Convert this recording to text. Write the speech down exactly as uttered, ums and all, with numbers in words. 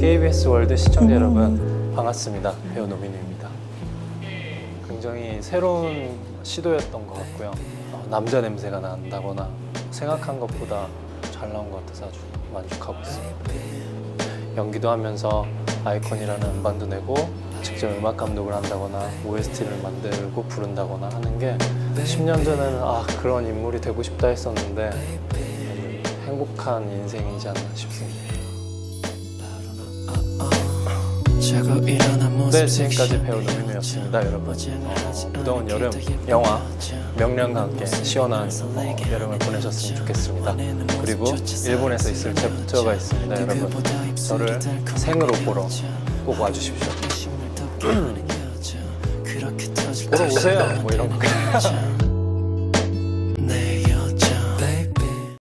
케이비에스 월드 시청자 여러분, 반갑습니다. 배우 노민우입니다. 굉장히 새로운 시도였던 것 같고요. 어, 남자 냄새가 난다거나 생각한 것보다 잘 나온 것 같아서 아주 만족하고 있습니다. 연기도 하면서 아이콘이라는 음반도 내고 직접 음악 감독을 한다거나 오에스티를 만들고 부른다거나 하는 게 십 년 전에는 아 그런 인물이 되고 싶다 했었는데 아주 행복한 인생이지 않나 싶습니다. 네, 지금까지 배우 노민우였습니다. 여러분, 어, 무더운 여름, 영화, 명량과 함께 시원한 어, 여름을 보내셨으면 좋겠습니다. 그리고 일본에서 있을 챕터가 있습니다. 여러분, 저를 생으로 보러 꼭 와주십시오. 보러 오세요! 뭐 이런 거.